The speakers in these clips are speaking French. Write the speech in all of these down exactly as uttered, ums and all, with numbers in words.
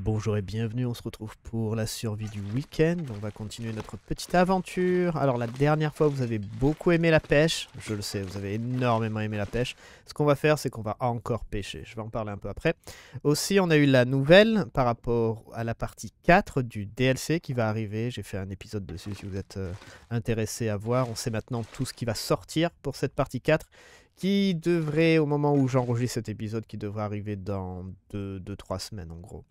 Bonjour et bienvenue, on se retrouve pour la survie du week-end. On va continuer notre petite aventure. Alors la dernière fois vous avez beaucoup aimé la pêche, je le sais, vous avez énormément aimé la pêche. Ce qu'on va faire c'est qu'on va encore pêcher, je vais en parler un peu après. Aussi on a eu la nouvelle par rapport à la partie quatre du D L C qui va arriver. J'ai fait un épisode dessus si vous êtes intéressé à voir. On sait maintenant tout ce qui va sortir pour cette partie quatre. Qui devrait, au moment où j'enregistre cet épisode, qui devrait arriver dans deux trois semaines en gros.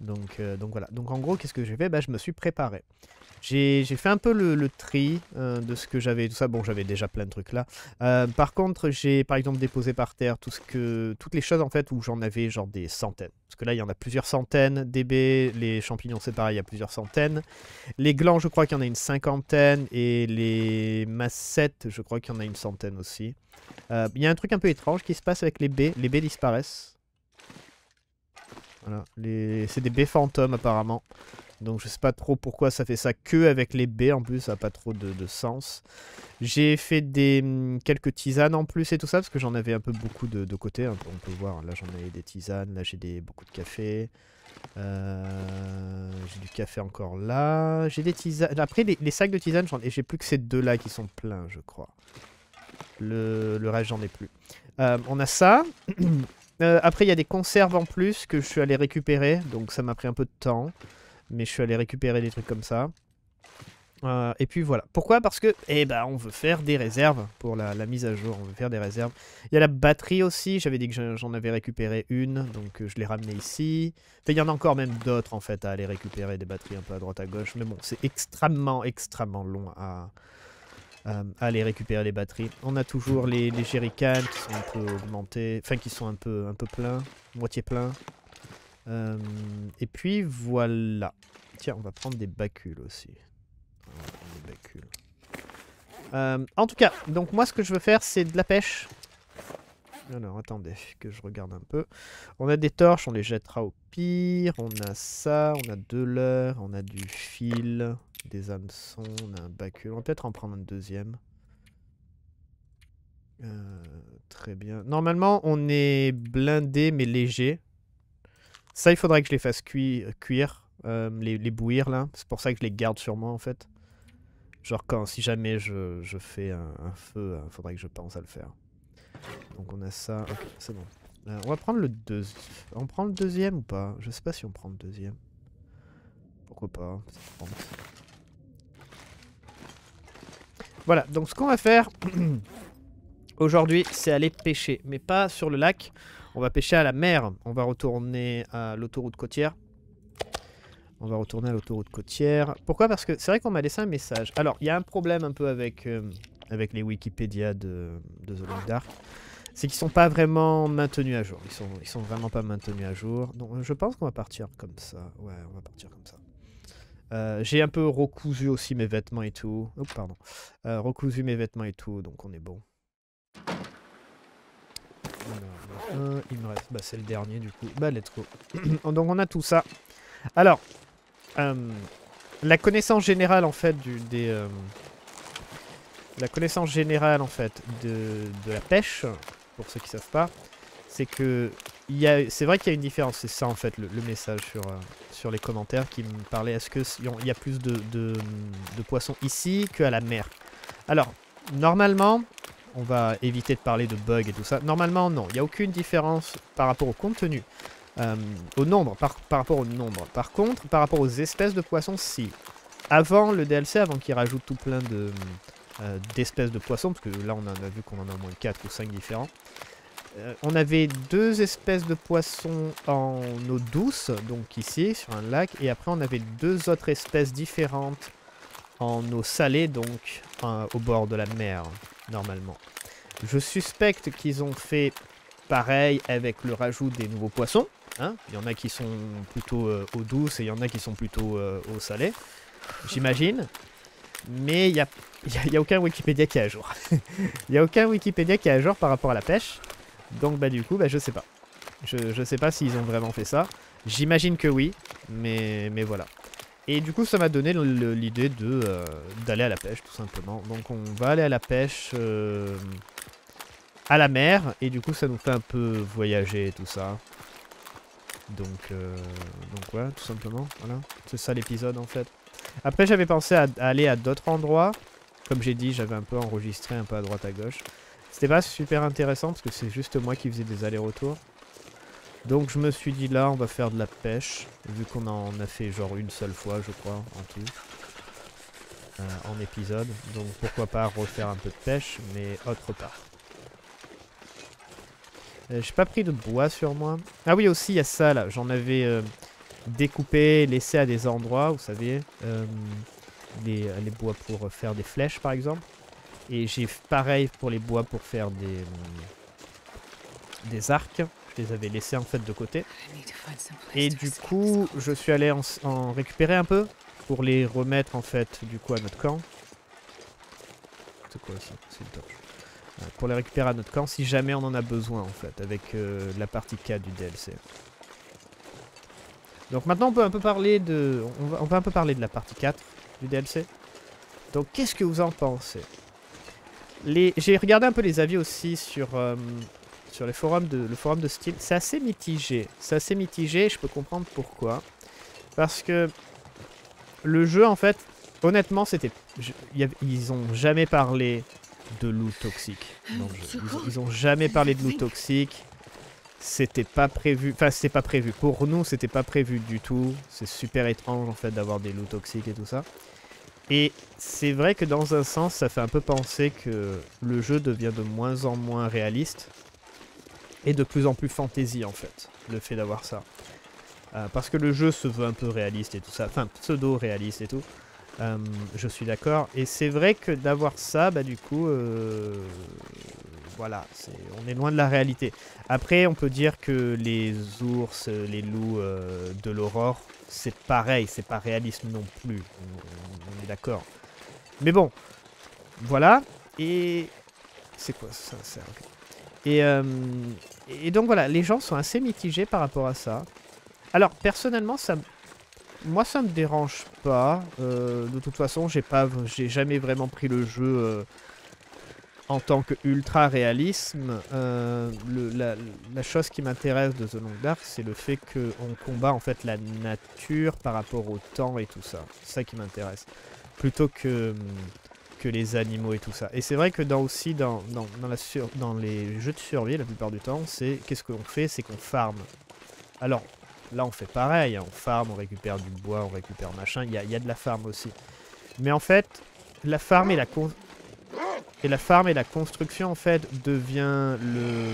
Donc, euh, donc voilà. Donc en gros, qu'est-ce que j'ai fait? Ben, je me suis préparé. J'ai fait un peu le, le tri euh, de ce que j'avais, tout ça. Bon, j'avais déjà plein de trucs là. Euh, par contre, j'ai par exemple déposé par terre tout ce que, toutes les choses en fait où j'en avais genre des centaines. Parce que là, il y en a plusieurs centaines. D B, les champignons, c'est pareil, il y a plusieurs centaines. Les glands, je crois qu'il y en a une cinquantaine. Et les massettes, je crois qu'il y en a une centaine aussi. Il euh, y a un truc un peu étrange qui se passe avec les baies. Les baies disparaissent. Voilà. Les... C'est des baies fantômes apparemment. Donc je sais pas trop pourquoi ça fait ça que avec les baies en plus. Ça n'a pas trop de, de sens. J'ai fait des quelques tisanes en plus et tout ça. Parce que j'en avais un peu beaucoup de, de côté. On peut voir. Là j'en ai des tisanes. Là j'ai des beaucoup de café. Euh... J'ai du café encore là. J'ai des tisanes. Après les, les sacs de tisanes. J'ai plus que ces deux là qui sont pleins je crois. Le, le reste j'en ai plus. Euh, on a ça. euh, après il y a des conserves en plus que je suis allé récupérer. Donc ça m'a pris un peu de temps. Mais je suis allé récupérer des trucs comme ça. Euh, et puis voilà. Pourquoi? Parce que eh ben, on veut faire des réserves pour la, la mise à jour. On veut faire des réserves. Il y a la batterie aussi. J'avais dit que j'en avais récupéré une. Donc je l'ai ramenée ici. Enfin, il y en a encore même d'autres en fait à aller récupérer des batteries un peu à droite à gauche. Mais bon c'est extrêmement extrêmement long à... Euh, aller récupérer les batteries. On a toujours les, les jerrycans qui sont un peu augmentés, enfin qui sont un peu, un peu pleins, moitié pleins. Euh, et puis voilà. Tiens, on va prendre des bacules aussi. On va prendre des bacules. Euh, en tout cas, donc moi ce que je veux faire c'est de la pêche. Alors attendez que je regarde un peu. On a des torches, on les jettera au pire. On a ça, on a de l'heure, on a du fil, des hameçons, on a un bacule. On va peut-être en prendre un deuxième. Euh, très bien. Normalement on est blindé mais léger. Ça il faudrait que je les fasse cuire, cuire euh, les, les bouillir là. C'est pour ça que je les garde sur moi en fait. Genre quand si jamais je, je fais un, un feu, il faudrait que je pense à le faire. Donc on a ça, ok c'est bon. Euh, on va prendre le deuxième. On prend le deuxième ou pas? Je sais pas si on prend le deuxième. Pourquoi pas, ça voilà, donc ce qu'on va faire aujourd'hui c'est aller pêcher. Mais pas sur le lac, on va pêcher à la mer. On va retourner à l'autoroute côtière. On va retourner à l'autoroute côtière. Pourquoi? Parce que c'est vrai qu'on m'a laissé un message. Alors il y a un problème un peu avec... Euh, avec les Wikipédia de, de The Long Dark, c'est qu'ils sont pas vraiment maintenus à jour. Ils sont, ils sont vraiment pas maintenus à jour. Donc je pense qu'on va partir comme ça. Ouais, on va partir comme ça. Euh, J'ai un peu recousu aussi mes vêtements et tout. Oh, pardon. Euh, recousu mes vêtements et tout, donc on est bon. Alors, un, il me reste... Bah, c'est le dernier, du coup. Bah, let's go. Donc on a tout ça. Alors, euh, la connaissance générale, en fait, du, des... Euh, La connaissance générale en fait de, de la pêche, pour ceux qui savent pas, c'est que c'est vrai qu'il y a une différence. C'est ça en fait le, le message sur, euh, sur les commentaires qui me parlait. Est-ce qu'il y a plus de, de, de poissons ici qu'à la mer? Alors normalement, on va éviter de parler de bugs et tout ça. Normalement non, il n'y a aucune différence par rapport au contenu, euh, au nombre, par, par rapport au nombre. Par contre, par rapport aux espèces de poissons, si. Avant le D L C, avant qu'il rajoute tout plein de... d'espèces de poissons, parce que là on en a vu qu'on en a au moins quatre ou cinq différents. Euh, on avait deux espèces de poissons en eau douce, donc ici sur un lac, et après on avait deux autres espèces différentes en eau salée, donc euh, au bord de la mer normalement. Je suspecte qu'ils ont fait pareil avec le rajout des nouveaux poissons, hein. Il y en a qui sont plutôt euh, eau douce et il y en a qui sont plutôt euh, eau salée, j'imagine. Mais il n'y a, a, a aucun Wikipédia qui est à jour. Il n'y a aucun Wikipédia qui est à jour par rapport à la pêche. Donc bah du coup, bah, je sais pas. Je, je sais pas s'ils ont vraiment fait ça. J'imagine que oui, mais, mais voilà. Et du coup, ça m'a donné l'idée de euh, d'aller à la pêche, tout simplement. Donc on va aller à la pêche euh, à la mer. Et du coup, ça nous fait un peu voyager et tout ça. Donc, euh, donc ouais, tout simplement, voilà. C'est ça l'épisode en fait. Après j'avais pensé à, à aller à d'autres endroits. Comme j'ai dit, j'avais un peu enregistré un peu à droite à gauche. C'était pas super intéressant parce que c'est juste moi qui faisais des allers-retours. Donc je me suis dit là on va faire de la pêche. Vu qu'on en a fait genre une seule fois je crois en tout. Euh, en épisode. Donc pourquoi pas refaire un peu de pêche mais autre part. Euh, j'ai pas pris de bois sur moi. Ah oui aussi il y a ça là. J'en avais euh, découpé, laissé à des endroits, vous savez. Euh, les, les bois pour faire des flèches par exemple. Et j'ai pareil pour les bois pour faire des, euh, des arcs. Je les avais laissés en fait de côté. Et du coup, je suis allé en, en récupérer un peu pour les remettre en fait du coup à notre camp. C'est quoi ça? C'est une torche. Euh, pour les récupérer à notre camp si jamais on en a besoin en fait avec euh, la partie quatre du D L C. Donc maintenant on peut un peu parler de, on va, on va un peu parler de la partie quatre du D L C. Donc qu'est-ce que vous en pensez? Les... J'ai regardé un peu les avis aussi sur, euh, sur les forums de, le forum de Steam. C'est assez mitigé. C'est assez mitigé, je peux comprendre pourquoi. Parce que le jeu, en fait, honnêtement, c'était... Je... Ils ont jamais parlé de loot toxique. Dans le jeu. Ils, ils ont jamais parlé de loot toxique. C'était pas prévu. Enfin, c'était pas prévu. Pour nous, c'était pas prévu du tout. C'est super étrange, en fait, d'avoir des loot toxiques et tout ça. Et c'est vrai que dans un sens, ça fait un peu penser que le jeu devient de moins en moins réaliste et de plus en plus fantasy en fait, le fait d'avoir ça. Euh, parce que le jeu se veut un peu réaliste et tout ça, enfin pseudo-réaliste et tout, euh, je suis d'accord. Et c'est vrai que d'avoir ça, bah du coup, euh, voilà, c'est, on est loin de la réalité. Après, on peut dire que les ours, les loups euh, de l'aurore, c'est pareil, c'est pas réaliste non plus, on, on est d'accord. Mais bon, voilà, et... C'est quoi ça, ça okay. et, euh, et donc voilà, les gens sont assez mitigés par rapport à ça. Alors, personnellement, ça moi ça me dérange pas. Euh, de toute façon, j'ai pas, j'ai jamais vraiment pris le jeu euh, en tant que ultra réalisme. Euh, le, la, la chose qui m'intéresse de The Long Dark, c'est le fait qu'on combat en fait la nature par rapport au temps et tout ça. C'est ça qui m'intéresse. Plutôt que, que les animaux et tout ça. Et c'est vrai que dans aussi dans, dans, dans, la sur, dans les jeux de survie, la plupart du temps, c'est qu'est-ce qu'on fait? C'est qu'on farm. Alors là on fait pareil, on farm, on récupère du bois, on récupère machin, il y a, y a de la farm aussi. Mais en fait, la farm et la con... Et la farm et la construction en fait devient le,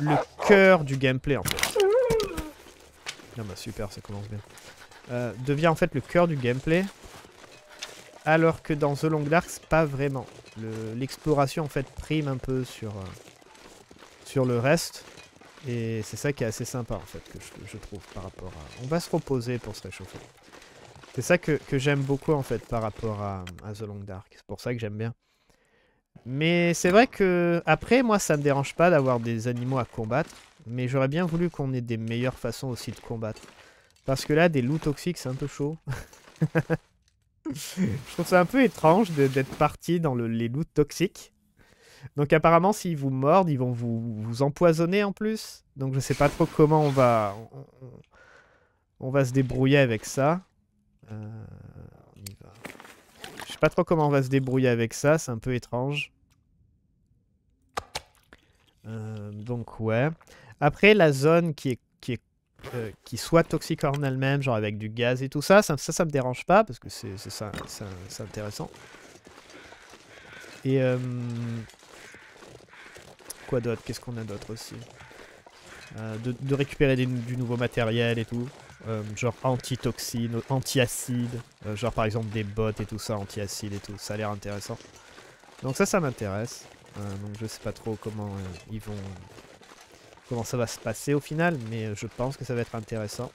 le cœur du gameplay en fait. Non bah super, ça commence bien. Euh, devient en fait le cœur du gameplay. Alors que dans The Long Dark, c'est pas vraiment. L'exploration le, en fait prime un peu sur, euh, sur le reste. Et c'est ça qui est assez sympa en fait que je, je trouve par rapport à... On va se reposer pour se réchauffer. C'est ça que, que j'aime beaucoup en fait par rapport à, à The Long Dark. C'est pour ça que j'aime bien. Mais c'est vrai que après moi ça me dérange pas d'avoir des animaux à combattre. Mais j'aurais bien voulu qu'on ait des meilleures façons aussi de combattre. Parce que là des loups toxiques c'est un peu chaud. Je trouve ça un peu étrange d'être parti dans le, les loups toxiques. Donc apparemment s'ils vous mordent ils vont vous, vous empoisonner en plus. Donc je sais pas trop comment on va, on, on va se débrouiller avec ça. Euh, on y va. Je sais pas trop comment on va se débrouiller avec ça, c'est un peu étrange. Euh, donc ouais. Après la zone qui est, qui est euh, qui soit toxique en elle-même, genre avec du gaz et tout ça, ça ça, ça me dérange pas parce que c'est ça, ça, c'est intéressant. Et euh, quoi d'autre? Qu'est-ce qu'on a d'autre aussi? Euh, de, de récupérer des, du nouveau matériel et tout. Euh, genre anti-toxines, anti-acide, euh, genre par exemple des bottes et tout ça, anti-acide et tout, ça a l'air intéressant. Donc ça, ça m'intéresse. Euh, donc je sais pas trop comment euh, ils vont, comment ça va se passer au final, mais je pense que ça va être intéressant.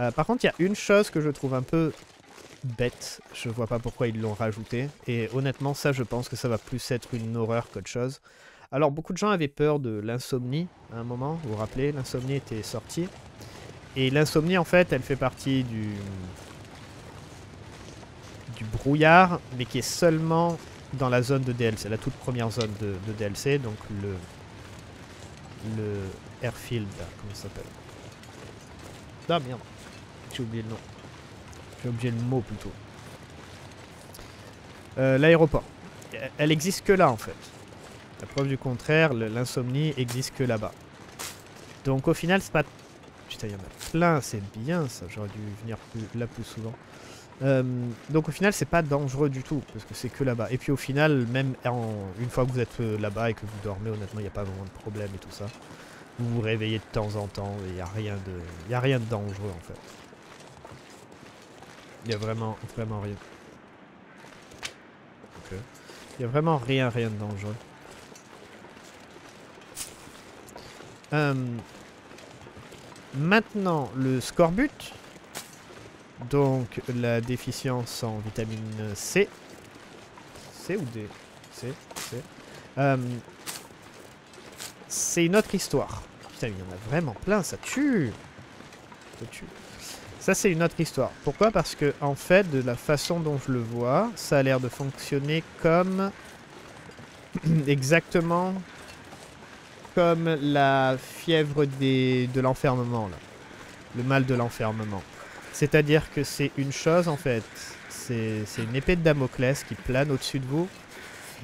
Euh, par contre, il y a une chose que je trouve un peu bête, je vois pas pourquoi ils l'ont rajouté, et honnêtement ça, je pense que ça va plus être une horreur qu'autre chose. Alors beaucoup de gens avaient peur de l'insomnie à un moment, vous vous rappelez, l'insomnie était sortie. Et l'insomnie, en fait, elle fait partie du, du brouillard, mais qui est seulement dans la zone de D L C, la toute première zone de, de D L C, donc le, le airfield, comment ça s'appelle? Ah merde, j'ai oublié le nom. J'ai oublié le mot plutôt. Euh, L'aéroport. Elle existe que là en fait. La preuve du contraire, l'insomnie existe que là-bas. Donc au final c'est pas... Putain il y en a plein, c'est bien ça, j'aurais dû venir plus, là plus souvent. Euh, donc au final c'est pas dangereux du tout, parce que c'est que là-bas. Et puis au final, même en, une fois que vous êtes là-bas et que vous dormez, honnêtement il n'y a pas vraiment de problème et tout ça. Vous vous réveillez de temps en temps et il n'y a rien de, y a rien de dangereux en fait. Il n'y a vraiment, vraiment rien. Ok. Il n'y a vraiment rien, rien de dangereux. Euh, maintenant, le scorbut. Donc, la déficience en vitamine C. C ou D? C, C. Euh, C'est une autre histoire. Putain, il y en a vraiment plein, ça tue. Ça tue. Ça, c'est une autre histoire. Pourquoi? Parce que, en fait, de la façon dont je le vois, ça a l'air de fonctionner comme... exactement comme la fièvre des... de l'enfermement, là. Le mal de l'enfermement. C'est-à-dire que c'est une chose, en fait. C'est une épée de Damoclès qui plane au-dessus de vous.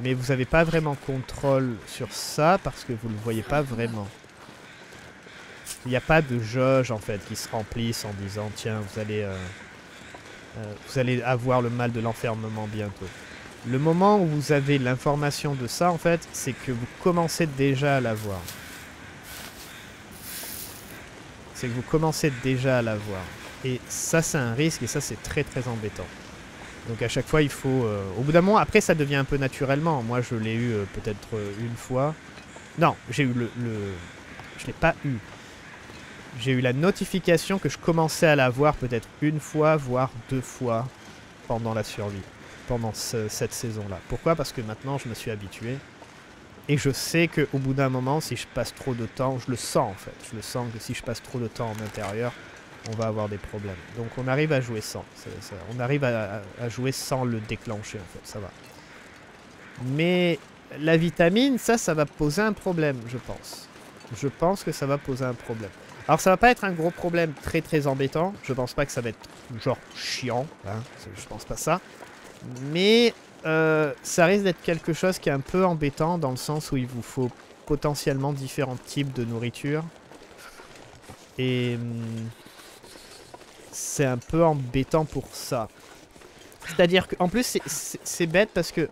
Mais vous n'avez pas vraiment contrôle sur ça parce que vous ne le voyez pas vraiment. Il n'y a pas de jauge en fait qui se remplissent en disant tiens vous allez, euh, euh, vous allez avoir le mal de l'enfermement bientôt. Le moment où vous avez l'information de ça en fait c'est que vous commencez déjà à l'avoir. C'est que vous commencez déjà à l'avoir. Et ça c'est un risque et ça c'est très très embêtant. Donc à chaque fois il faut... Euh, au bout d'un moment, après ça devient un peu naturellement. Moi je l'ai eu euh, peut-être euh, une fois. Non, j'ai eu le... le... Je l'ai pas eu. J'ai eu la notification que je commençais à l'avoir peut-être une fois, voire deux fois pendant la survie. Pendant ce, cette saison-là. Pourquoi? Parce que maintenant je me suis habitué. Et je sais qu'au bout d'un moment, si je passe trop de temps... Je le sens en fait. Je le sens que si je passe trop de temps en intérieur... on va avoir des problèmes. Donc on arrive à jouer sans. Ça, ça, on arrive à, à jouer sans le déclencher, en fait. Ça va. Mais la vitamine, ça, ça va poser un problème, je pense. Je pense que ça va poser un problème. Alors ça va pas être un gros problème très très embêtant. Je pense pas que ça va être genre chiant. Hein. Je pense pas ça. Mais euh, ça risque d'être quelque chose qui est un peu embêtant dans le sens où il vous faut potentiellement différents types de nourriture. Et... Hum, c'est un peu embêtant pour ça. C'est-à-dire qu'en plus, c'est bête parce que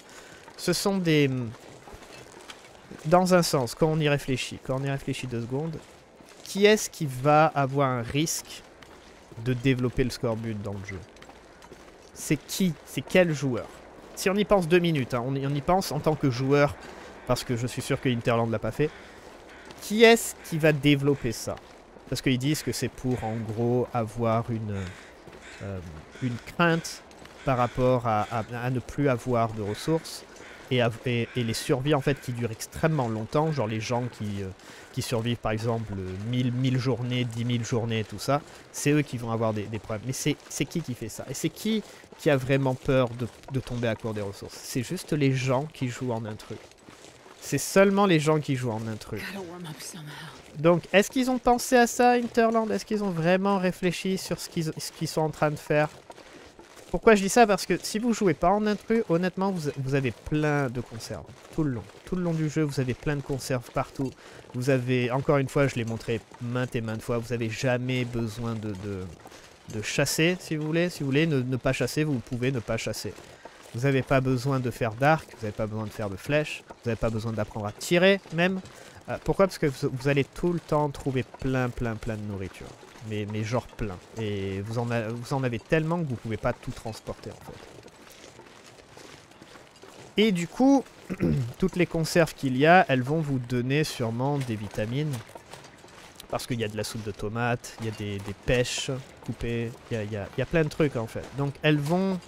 ce sont des... Dans un sens, quand on y réfléchit, quand on y réfléchit deux secondes, qui est-ce qui va avoir un risque de développer le scorbut dans le jeu? C'est qui? C'est quel joueur? Si on y pense deux minutes, hein, on y pense en tant que joueur, parce que je suis sûr que Interland l'a pas fait, qui est-ce qui va développer ça? Parce qu'ils disent que c'est pour, en gros, avoir une, euh, une crainte par rapport à, à, à ne plus avoir de ressources. Et, à, et, et les survies, en fait, qui durent extrêmement longtemps. Genre les gens qui, euh, qui survivent, par exemple, mille journées, dix mille journées, tout ça. C'est eux qui vont avoir des, des problèmes. Mais c'est qui qui fait ça? Et c'est qui qui a vraiment peur de, de tomber à court des ressources? C'est juste les gens qui jouent en intrus. C'est seulement les gens qui jouent en intrus. Donc, est-ce qu'ils ont pensé à ça, Interland? Est-ce qu'ils ont vraiment réfléchi sur ce qu'ils qu'ils sont en train de faire? Pourquoi je dis ça? Parce que si vous jouez pas en intrus, honnêtement, vous, vous avez plein de conserves. Tout le long. Tout le long du jeu, vous avez plein de conserves partout. Vous avez, encore une fois, je l'ai montré maintes et maintes fois, vous n'avez jamais besoin de, de, de chasser, si vous voulez. Si vous voulez ne, ne pas chasser, vous pouvez ne pas chasser. Vous n'avez pas besoin de faire d'arc, vous n'avez pas besoin de faire de flèches, vous n'avez pas besoin d'apprendre à tirer même. Euh, pourquoi? Parce que vous, vous allez tout le temps trouver plein, plein, plein de nourriture. Mais, mais genre plein. Et vous en, a, vous en avez tellement que vous ne pouvez pas tout transporter en fait. Et du coup, toutes les conserves qu'il y a, elles vont vous donner sûrement des vitamines. Parce qu'il y a de la soupe de tomates, il y a des, des pêches coupées, il y a, y a, y a plein de trucs en fait. Donc elles vont...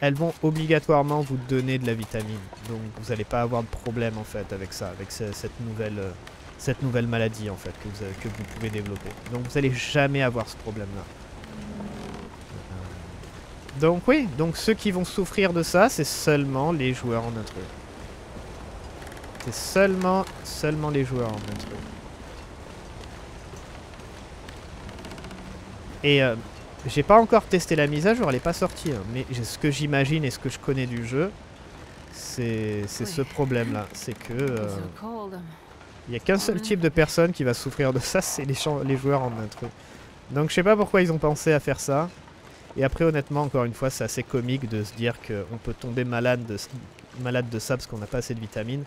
elles vont obligatoirement vous donner de la vitamine. Donc vous n'allez pas avoir de problème en fait avec ça, avec ce, cette, nouvelle, euh, cette nouvelle maladie en fait que vous, avez, que vous pouvez développer. Donc vous n'allez jamais avoir ce problème-là. Donc oui, donc ceux qui vont souffrir de ça, c'est seulement les joueurs en intrus. C'est seulement, seulement les joueurs en intrus. Et euh, j'ai pas encore testé la mise à jour, elle est pas sortie, hein, mais ce que j'imagine et ce que je connais du jeu, c'est ce problème-là. C'est que euh, il n'y a qu'un seul type de personne qui va souffrir de ça, c'est les, les joueurs en intro. Donc je sais pas pourquoi ils ont pensé à faire ça. Et après honnêtement, encore une fois, c'est assez comique de se dire qu'on peut tomber malade de, malade de ça parce qu'on n'a pas assez de vitamines.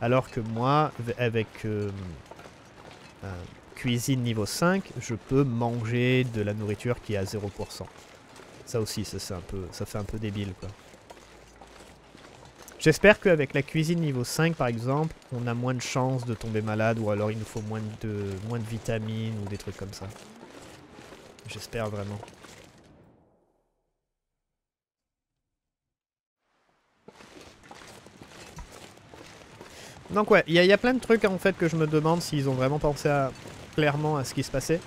Alors que moi, avec euh, euh, cuisine niveau cinq, je peux manger de la nourriture qui est à zéro pour cent. Ça aussi, ça, c'est un peu, ça fait un peu débile, quoi. J'espère qu'avec la cuisine niveau cinq, par exemple, on a moins de chances de tomber malade ou alors il nous faut moins de, moins de vitamines ou des trucs comme ça. J'espère vraiment. Donc ouais, il y, y a plein de trucs en fait que je me demande s'ils ont vraiment pensé à, clairement à ce qui se passait.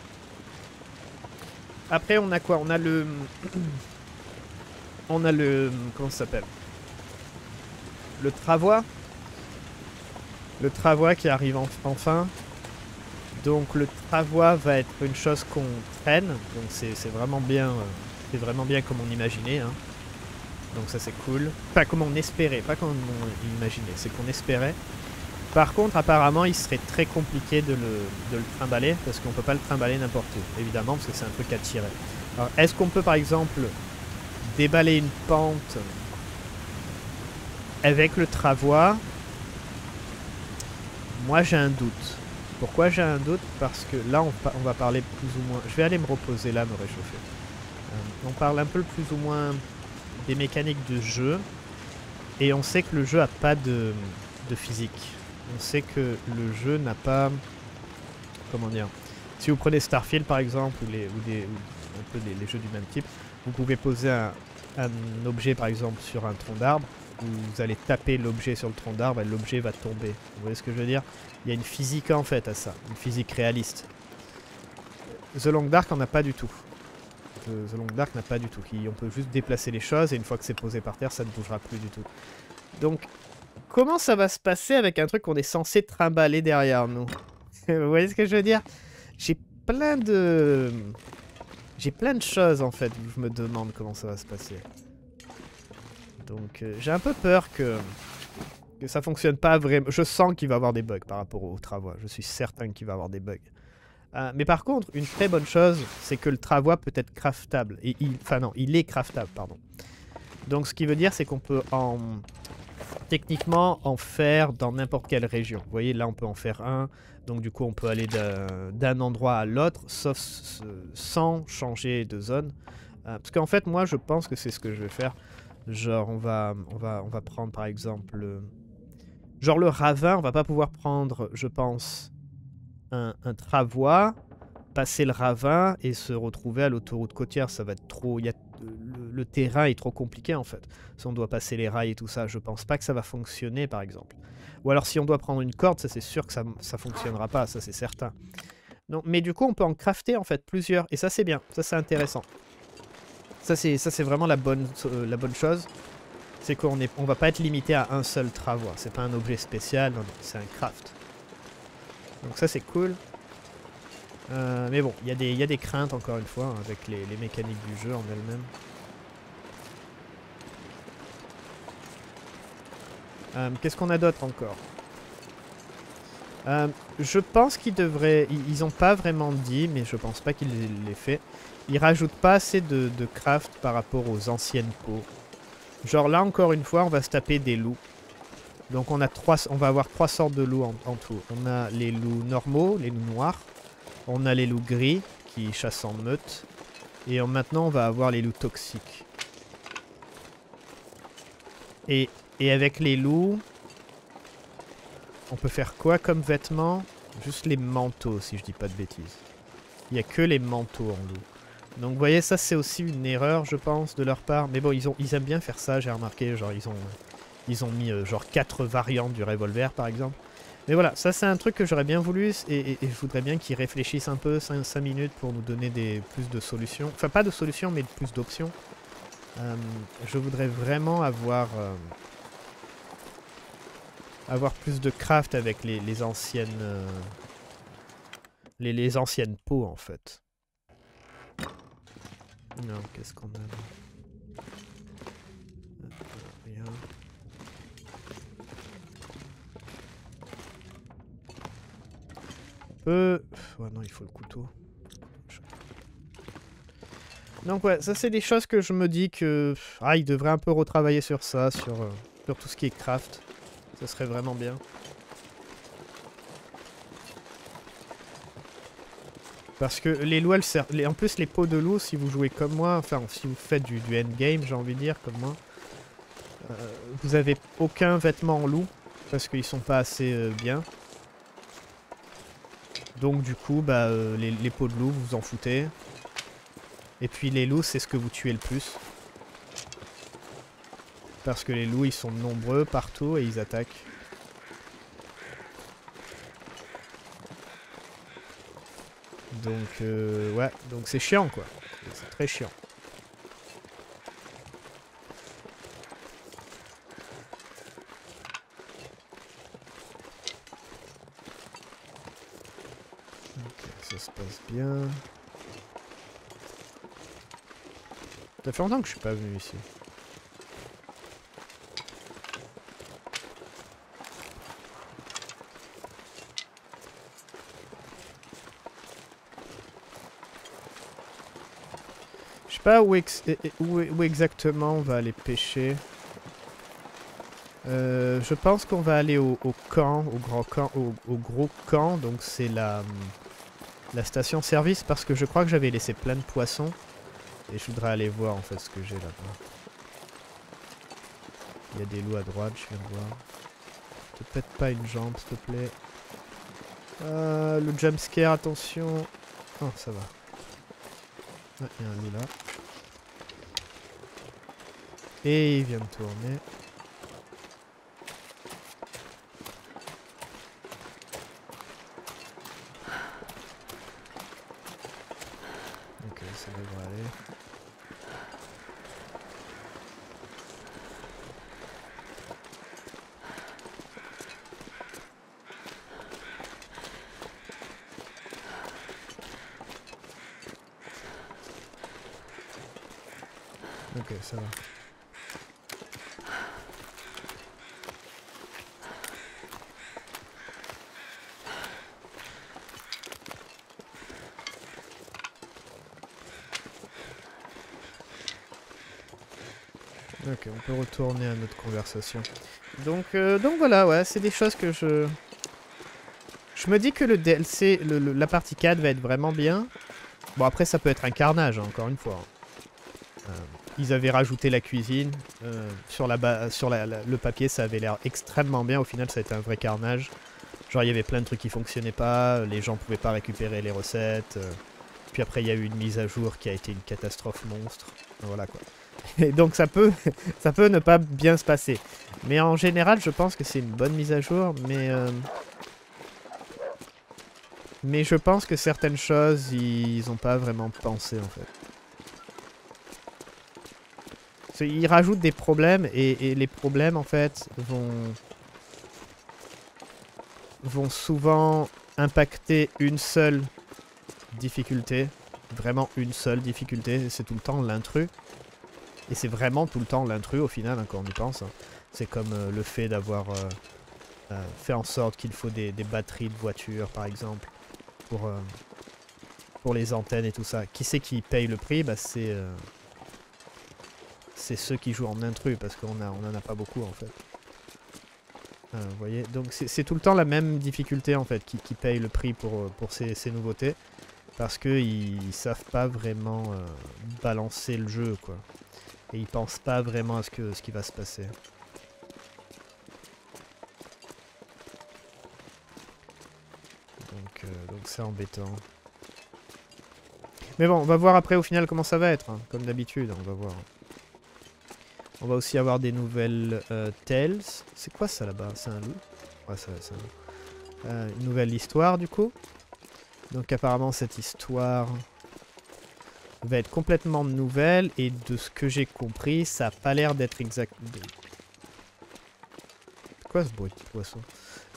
Après on a quoi? On a le... on a le... comment ça s'appelle? Le travois. Le travois qui arrive en, enfin. Donc le travois va être une chose qu'on traîne. Donc c'est vraiment bien... c'est vraiment bien comme on imaginait, hein. Donc ça c'est cool. Pas comme on espérait, pas comme on imaginait, c'est qu'on espérait. Par contre, apparemment, il serait très compliqué de le, de le trimballer, parce qu'on peut pas le trimballer n'importe où, évidemment, parce que c'est un truc à tirer. Alors, est-ce qu'on peut, par exemple, déballer une pente avec le travois? Moi, j'ai un doute. Pourquoi j'ai un doute? Parce que là, on, on va parler plus ou moins... Je vais aller me reposer là, me réchauffer. Euh, on parle un peu plus ou moins des mécaniques de jeu, et on sait que le jeu a pas de, de physique. On sait que le jeu n'a pas... Comment dire? Si vous prenez Starfield par exemple, ou, les, ou, des, ou un peu les, les jeux du même type, vous pouvez poser un, un objet par exemple sur un tronc d'arbre, vous allez taper l'objet sur le tronc d'arbre et l'objet va tomber. Vous voyez ce que je veux dire? Il y a une physique en fait à ça, une physique réaliste. The Long Dark en a pas du tout. The Long Dark n'a pas du tout. On peut juste déplacer les choses et une fois que c'est posé par terre, ça ne bougera plus du tout. Donc, comment ça va se passer avec un truc qu'on est censé trimballer derrière nous? Vous voyez ce que je veux dire? J'ai plein de... J'ai plein de choses, en fait, où je me demande comment ça va se passer. Donc, euh, j'ai un peu peur que... que ça fonctionne pas vraiment. Je sens qu'il va y avoir des bugs par rapport aux travois. Je suis certain qu'il va y avoir des bugs. Euh, mais par contre, une très bonne chose, c'est que le travois peut être craftable. Et il, enfin non, il est craftable, pardon. Donc ce qui veut dire, c'est qu'on peut en... techniquement en faire dans n'importe quelle région. Vous voyez, là on peut en faire un. Donc du coup, on peut aller d'un endroit à l'autre, sauf ce, sans changer de zone. Euh, parce qu'en fait, moi, je pense que c'est ce que je vais faire. Genre, on va, on va, on va prendre par exemple... Euh, genre le ravin, on va pas pouvoir prendre, je pense... Un, un travois, passer le ravin et se retrouver à l'autoroute côtière, ça va être trop... Y a, le, le terrain est trop compliqué en fait. Si on doit passer les rails et tout ça, je pense pas que ça va fonctionner par exemple. Ou alors si on doit prendre une corde, ça c'est sûr que ça, ça fonctionnera pas, ça c'est certain. Non, mais du coup on peut en crafter en fait plusieurs, et ça c'est bien, ça c'est intéressant. Ça c'est vraiment la bonne, euh, la bonne chose, c'est qu'on est, on va pas être limité à un seul travois, c'est pas un objet spécial, non, non, c'est un craft. Donc ça c'est cool. Euh, mais bon, il y, y a des craintes encore une fois avec les, les mécaniques du jeu en elles-mêmes. Euh, Qu'est-ce qu'on a d'autre encore? euh, Je pense qu'ils devraient... Ils n'ont pas vraiment dit, mais je pense pas qu'ils l'aient fait. Ils rajoutent pas assez de, de craft par rapport aux anciennes peaux. Genre là encore une fois, on va se taper des loups. Donc on, a trois, on va avoir trois sortes de loups en, en tout. On a les loups normaux, les loups noirs. On a les loups gris qui chassent en meute. Et en, maintenant on va avoir les loups toxiques. Et, et avec les loups, on peut faire quoi comme vêtements? Juste les manteaux si je dis pas de bêtises. Il n'y a que les manteaux en loup. Donc vous voyez, ça c'est aussi une erreur je pense de leur part. Mais bon, ils, ont, ils aiment bien faire ça, j'ai remarqué. Genre ils ont... Ils ont mis euh, genre quatre variantes du revolver par exemple. Mais voilà, ça c'est un truc que j'aurais bien voulu et, et, et je voudrais bien qu'ils réfléchissent un peu cinq, cinq minutes pour nous donner des, plus de solutions. Enfin pas de solutions mais plus d'options. Euh, je voudrais vraiment avoir, euh, avoir plus de craft avec les, les anciennes euh, les, les anciennes peaux en fait. Alors, qu'est-ce qu'on a là? Rien. Euh... Ouais, non, il faut le couteau. Donc ouais, ça c'est des choses que je me dis que... Ah, il devrait un peu retravailler sur ça, sur, euh, sur tout ce qui est craft. Ça serait vraiment bien. Parce que les loups, elles servent... En plus, les peaux de loup, si vous jouez comme moi, enfin, si vous faites du, du endgame, j'ai envie de dire, comme moi, euh, vous avez aucun vêtement en loup, parce qu'ils sont pas assez euh, bien. Donc du coup, bah, euh, les, les peaux de loup, vous vous en foutez. Et puis les loups, c'est ce que vous tuez le plus. Parce que les loups, ils sont nombreux partout et ils attaquent. Donc, euh, ouais, donc c'est chiant, quoi. C'est très chiant. Ok, ça se passe bien. Ça fait longtemps que je suis pas venu ici. Je sais pas où, ex où, où exactement on va aller pêcher. Euh, je pense qu'on va aller au, au camp, au grand camp, au, au gros camp. Donc c'est la, la station service parce que je crois que j'avais laissé plein de poissons. Et je voudrais aller voir en fait ce que j'ai là-bas. Il y a des loups à droite, je viens de voir. Te pète pas une jambe, s'il te plaît. Euh, le jumpscare, attention. Oh, ça va. Ah, il y a un loup là. Et il vient de tourner. Ok, ça devrait aller. Ok, ça va. Ok, on peut retourner à notre conversation. Donc, euh, donc voilà, ouais, c'est des choses que je... Je me dis que le D L C, le, le, la partie quatre va être vraiment bien. Bon, après, ça peut être un carnage, hein, encore une fois. Euh, ils avaient rajouté la cuisine. Euh, sur la ba... sur la, la, le papier, ça avait l'air extrêmement bien. Au final, ça a été un vrai carnage. Genre, il y avait plein de trucs qui fonctionnaient pas. Les gens pouvaient pas récupérer les recettes. Euh... Puis après, il y a eu une mise à jour qui a été une catastrophe monstre. Voilà, quoi. Et donc ça peut, ça peut ne pas bien se passer. Mais en général, je pense que c'est une bonne mise à jour. Mais, euh... mais je pense que certaines choses, ils n'ont pas vraiment pensé en fait. Ils rajoutent des problèmes et, et les problèmes en fait vont, vont souvent impacter une seule difficulté. Vraiment une seule difficulté, c'est tout le temps l'intrus. Et c'est vraiment tout le temps l'intrus au final, hein, quand on y pense. C'est comme euh, le fait d'avoir euh, euh, fait en sorte qu'il faut des, des batteries de voiture, par exemple, pour, euh, pour les antennes et tout ça. Qui c'est qui paye le prix? Bah, c'est euh, c'est ceux qui jouent en intrus, parce qu'on a, on en a pas beaucoup, en fait. Euh, vous voyez? Donc c'est tout le temps la même difficulté, en fait, qui, qui paye le prix pour, pour ces, ces nouveautés. Parce qu'ils savent pas vraiment euh, balancer le jeu, quoi. Et ils pensent pas vraiment à ce, que, ce qui va se passer. Donc euh, donc c'est embêtant. Mais bon, on va voir après au final comment ça va être. Hein. Comme d'habitude, on va voir. On va aussi avoir des nouvelles euh, tales. C'est quoi ça là-bas? C'est un loup? Ouais, c'est un loup. Euh, une nouvelle histoire du coup. Donc apparemment cette histoire... va être complètement nouvelle et de ce que j'ai compris, ça n'a pas l'air d'être exact. Quoi ce bruit de poisson?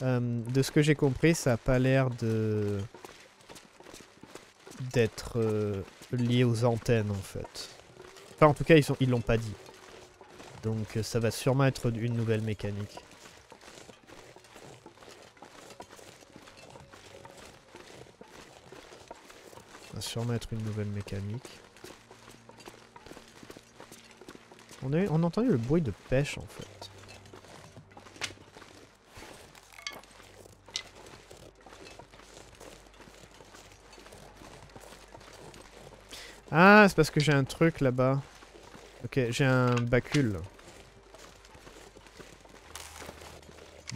euh, De ce que j'ai compris, ça n'a pas l'air de d'être euh, lié aux antennes en fait. Enfin, en tout cas, ils sont, ils l'ont pas dit. Donc ça va sûrement être une nouvelle mécanique. Ça va sûrement être une nouvelle mécanique. On a, on a entendu le bruit de pêche, en fait. Ah, c'est parce que j'ai un truc là-bas. Ok, j'ai un bacule.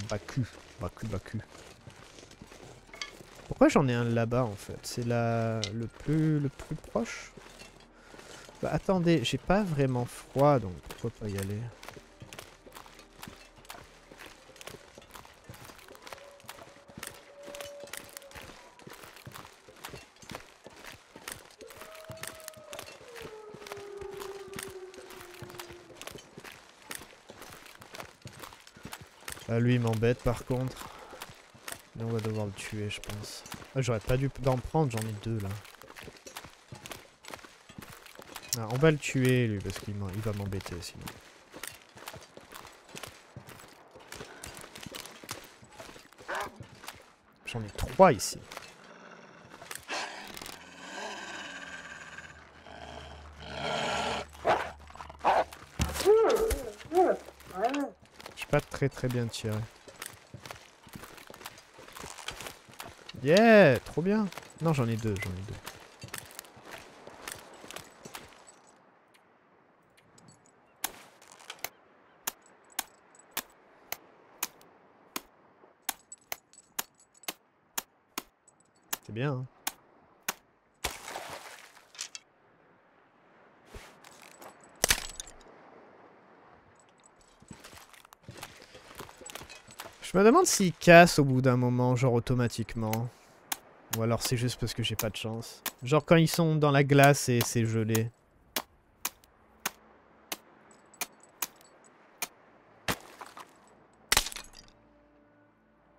Bacu, bacu, bacu. Pourquoi j'en ai un là-bas, en fait? C'est la... le plus le plus proche. Bah attendez, j'ai pas vraiment froid, donc pourquoi pas y aller? Ah, lui il m'embête par contre. Mais on va devoir le tuer, je pense. Ah, j'aurais pas dû en prendre, j'en ai deux là. Ah, on va le tuer lui parce qu'il va m'embêter sinon. J'en ai trois ici. Pas très très bien tiré. Yeah, trop bien. Non, j'en ai deux, j'en ai deux. C'est bien, hein. Je me demande s'il casse au bout d'un moment, genre automatiquement. Ou alors c'est juste parce que j'ai pas de chance. Genre quand ils sont dans la glace et c'est gelé.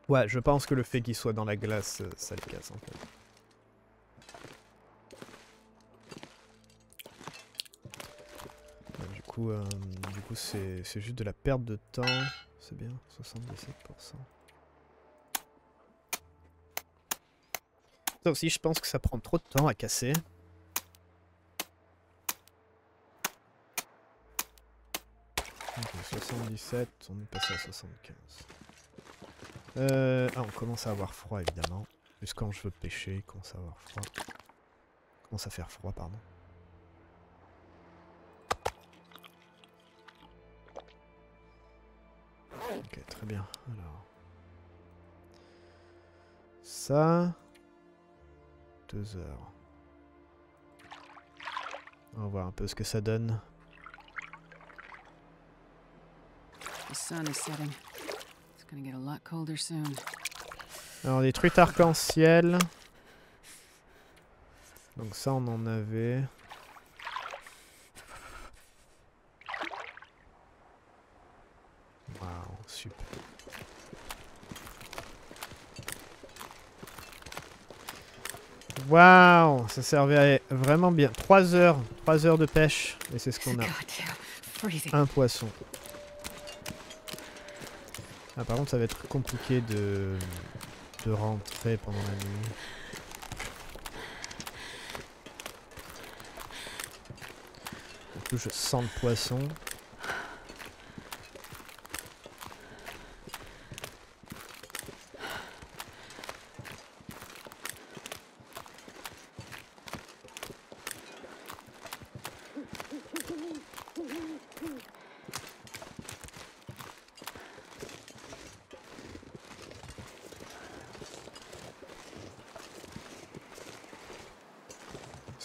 Ouais, je pense que le fait qu'ils soient dans la glace, ça le casse en fait. Du coup, euh, du coup c'est juste de la perte de temps. C'est bien, soixante-dix-sept pour cent. Ça aussi, je pense que ça prend trop de temps à casser. Donc, soixante-dix-sept, on est passé à soixante-quinze. Euh, ah, on commence à avoir froid, évidemment. Juste quand je veux pêcher, il commence à avoir froid. Il commence à faire froid, pardon. Ok, très bien. Alors, ça, deux heures. On va voir un peu ce que ça donne. Alors, des truites arc-en-ciel. Donc ça, on en avait. Super. Waouh, ça servait vraiment bien. trois heures, trois heures de pêche, et c'est ce qu'on a. Un poisson. Ah, par contre, ça va être compliqué de, de rentrer pendant la nuit. En plus, je sens le poisson.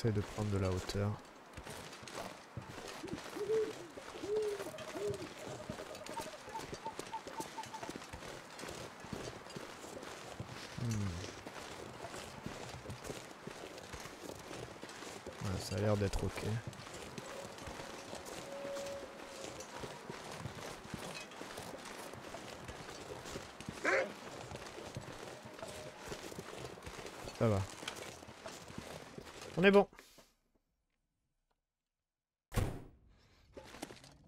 De prendre de la hauteur. Hmm. Ouais, ça a l'air d'être ok. Ça va. On est bon.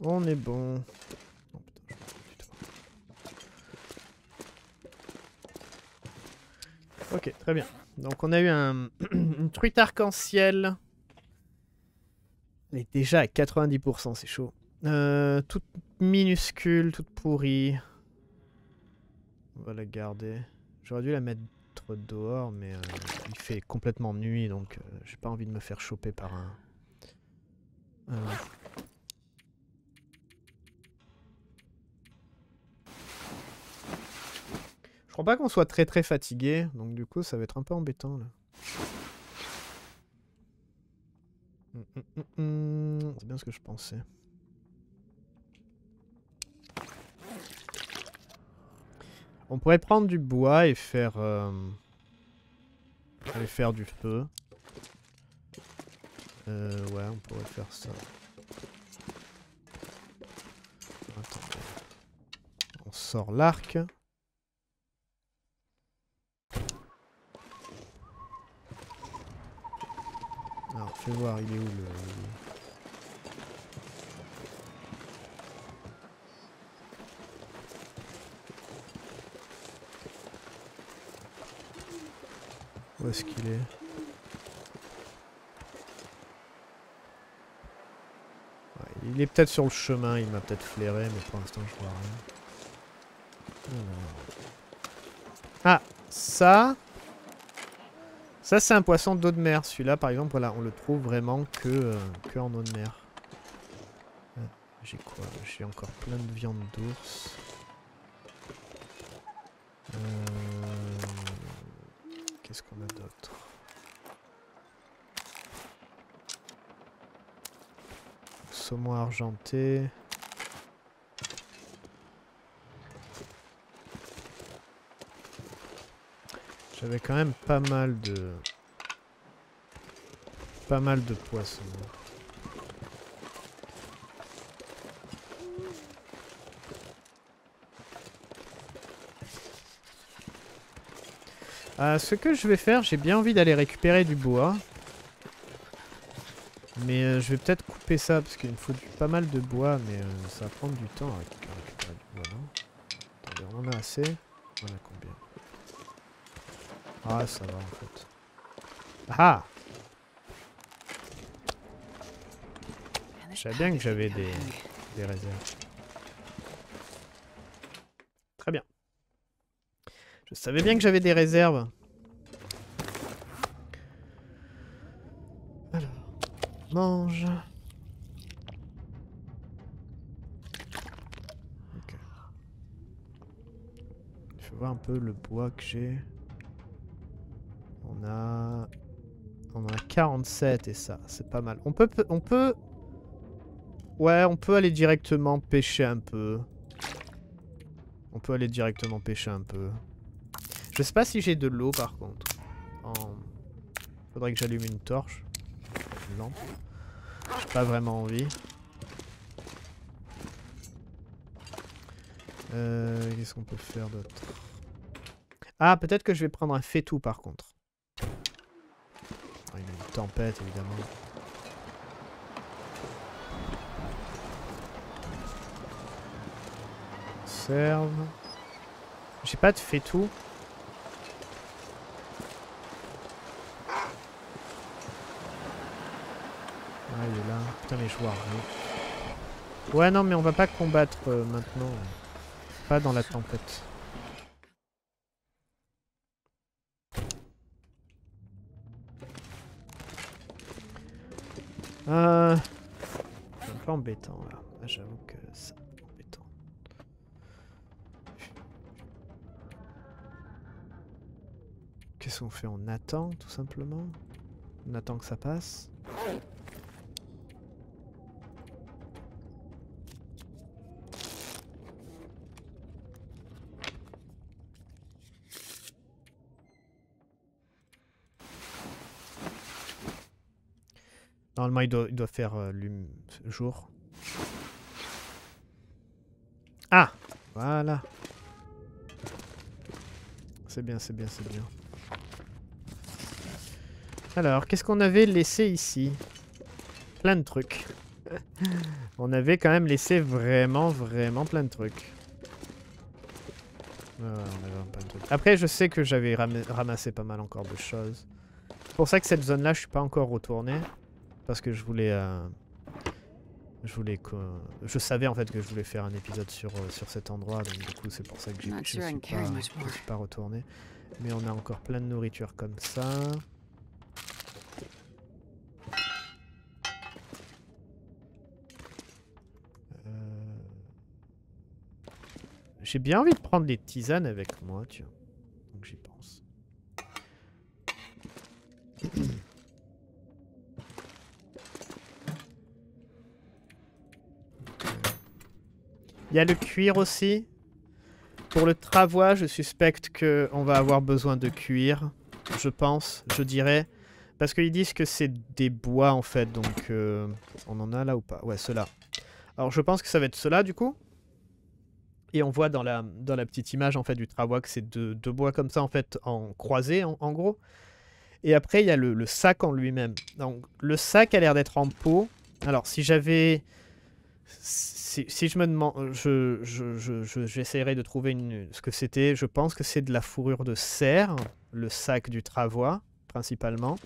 On est bon. Non, putain, je... Ok, très bien. Donc on a eu un... une truite arc-en-ciel. Elle est déjà à quatre-vingt-dix pour cent, c'est chaud. Euh, toute minuscule, toute pourrie. On va la garder. J'aurais dû la mettre dehors, mais euh, il fait complètement nuit, donc euh, j'ai pas envie de me faire choper par un... Euh... Je crois pas qu'on soit très très fatigué, donc du coup ça va être un peu embêtant là. Mm, mm, mm, mm. C'est bien ce que je pensais. On pourrait prendre du bois et faire, euh, et faire du feu. Euh, ouais, on pourrait faire ça. Attends. On sort l'arc. Alors, fais voir, il est où le... Où est-ce qu'il est? Il est peut-être sur le chemin, il m'a peut-être flairé, mais pour l'instant je vois rien. Ah, ça... Ça c'est un poisson d'eau de mer, celui-là par exemple, voilà, on le trouve vraiment que, euh, que en eau de mer. Ah, j'ai quoi? J'ai encore plein de viande d'ours. Euh... Qu'est-ce qu'on a d'autre? Saumon argenté. J'avais quand même pas mal de... Pas mal de poissons. Euh, ce que je vais faire, j'ai bien envie d'aller récupérer du bois. Mais euh, je vais peut-être couper ça, parce qu'il me faut du, pas mal de bois, mais euh, ça va prendre du temps à récupérer du bois, non? Attendez, on en a assez? On en a combien? Ah, ça va en fait. Ah! Je savais bien que j'avais des, des réserves. Très bien. Je savais bien que j'avais des réserves. Alors, mange. Ok. Je vais voir un peu le bois que j'ai. On a... On a quarante-sept et ça, c'est pas mal. On peut... On peut... Ouais, on peut aller directement pêcher un peu. On peut aller directement pêcher un peu. Je sais pas si j'ai de l'eau par contre. En... Faudrait que j'allume une torche. Une lampe. J'ai pas vraiment envie. Euh, Qu'est-ce qu'on peut faire d'autre? Ah, peut-être que je vais prendre un faitout par contre. Oh, il y a une tempête évidemment. Serve. J'ai pas de faitout. Ah, il est là. Putain, mais je vois rien. Ouais, non, mais on va pas combattre euh, maintenant. Pas dans la tempête. Euh... C'est un peu embêtant, là. J'avoue que c'est embêtant. Qu'est-ce qu'on fait? On attend, tout simplement. On attend que ça passe. Normalement, il doit, il doit faire euh, jour. Ah! Voilà. C'est bien, c'est bien, c'est bien. Alors, qu'est-ce qu'on avait laissé ici? Plein de trucs. On avait quand même laissé vraiment, vraiment plein de trucs. Ouais, on avait plein de trucs. Après, je sais que j'avais ram ramassé pas mal encore de choses. C'est pour ça que cette zone-là, je suis pas encore retourné. Parce que je voulais... Euh, je voulais que... Je savais en fait que je voulais faire un épisode sur, euh, sur cet endroit. Donc du coup, c'est pour ça que je ne suis, suis pas retourné. Mais on a encore plein de nourriture comme ça. J'ai bien envie de prendre des tisanes avec moi, tiens. Donc j'y pense. Il y a le cuir aussi. Pour le travois, je suspecte qu'on va avoir besoin de cuir. Je pense, je dirais. Parce qu'ils disent que c'est des bois en fait, donc euh, on en a là ou pas? Ouais, ceux-là. Alors je pense que ça va être ceux-là du coup. Et on voit dans la, dans la petite image en fait du travois que c'est deux, deux bois comme ça en fait en croisé en, en gros. Et après il y a le, le sac en lui-même. Donc le sac a l'air d'être en peau. Alors si j'avais... Si, si je me demande... Je, je, je, je, j'essaierai de trouver une, ce que c'était. Je pense que c'est de la fourrure de cerf. Le sac du travois principalement.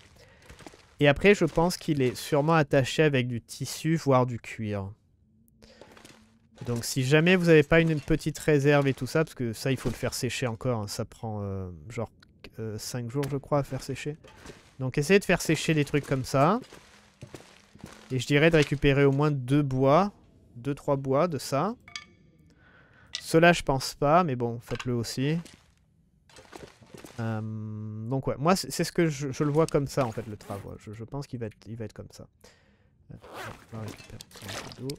Et après je pense qu'il est sûrement attaché avec du tissu voire du cuir. Donc si jamais vous n'avez pas une petite réserve et tout ça, parce que ça il faut le faire sécher encore, hein, ça prend euh, genre euh, cinq jours je crois à faire sécher. Donc essayez de faire sécher des trucs comme ça. Et je dirais de récupérer au moins deux bois, deux trois bois de ça. Cela je pense pas, mais bon faites-le aussi. Euh, donc ouais, moi c'est ce que je, je le vois comme ça en fait le travois, je, je pense qu'il va, va être comme ça. On va récupérer un peu d'eau.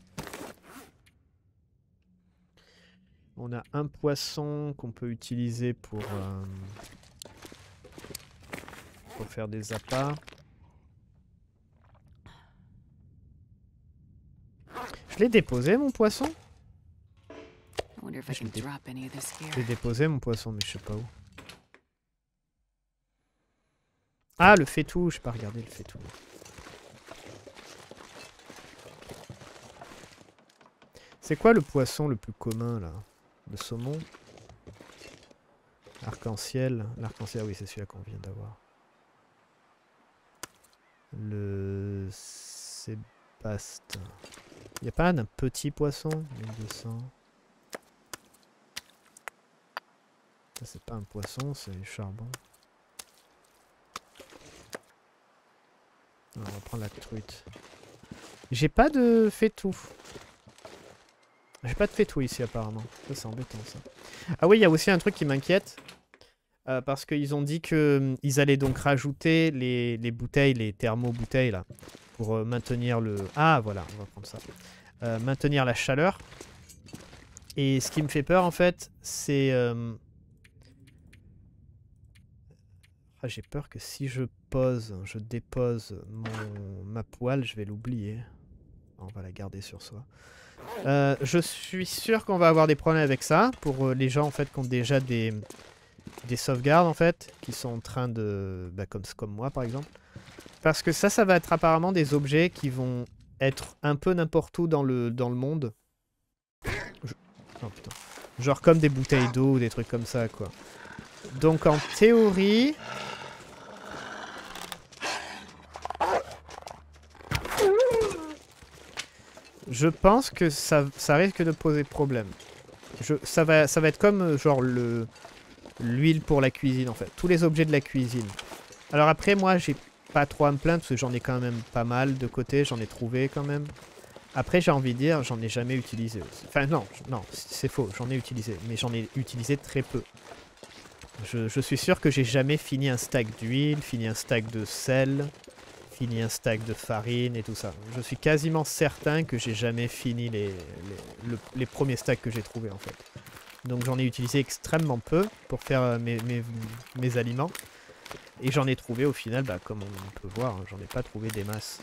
On a un poisson qu'on peut utiliser pour, euh, pour faire des appâts. Je l'ai déposé mon poisson. Je l'ai dé déposé mon poisson, mais je sais pas où. Ah, le faitout, je n'ai pas regardé le faitout. C'est quoi le poisson le plus commun là? Le saumon. L'arc-en-ciel. L'arc-en-ciel, oui, c'est celui-là qu'on vient d'avoir. Le sébaste. Il n'y a pas un petit poisson? mille deux cents. Ça, c'est pas un poisson, c'est du charbon. On va prendre la truite. J'ai pas de faitout. J'ai pas de faitout ici apparemment, ça c'est embêtant ça. Ah oui, il y a aussi un truc qui m'inquiète, euh, parce qu'ils ont dit qu'ils euh, allaient donc rajouter les, les bouteilles, les thermo-bouteilles là, pour euh, maintenir le... Ah voilà, on va prendre ça. Euh, maintenir la chaleur. Et ce qui me fait peur en fait, c'est... Euh... Ah, j'ai peur que si je pose, je dépose mon... ma poêle, je vais l'oublier. On va la garder sur soi. Euh, je suis sûr qu'on va avoir des problèmes avec ça pour euh, les gens en fait qui ont déjà des, des sauvegardes en fait, qui sont en train de, bah, comme, comme moi par exemple, parce que ça ça va être apparemment des objets qui vont être un peu n'importe où dans le, dans le monde. Je... Oh, putain. Genre comme des bouteilles d'eau ou des trucs comme ça quoi. Donc en théorie... Je pense que ça, ça risque de poser problème. Je, ça, va, ça va être comme euh, genre le l'huile pour la cuisine en fait. Tous les objets de la cuisine. Alors après moi j'ai pas trop à me plaindre parce que j'en ai quand même pas mal de côté. J'en ai trouvé quand même. Après j'ai envie de dire j'en ai jamais utilisé aussi. Enfin non, non c'est faux. J'en ai utilisé. Mais j'en ai utilisé très peu. Je, je suis sûr que j'ai jamais fini un stack d'huile, fini un stack de sel... Fini un stack de farine et tout ça. Je suis quasiment certain que j'ai jamais fini les, les, les, les premiers stacks que j'ai trouvés en fait. Donc j'en ai utilisé extrêmement peu pour faire mes, mes, mes aliments. Et j'en ai trouvé au final, bah, comme on peut voir, hein, j'en ai pas trouvé des masses.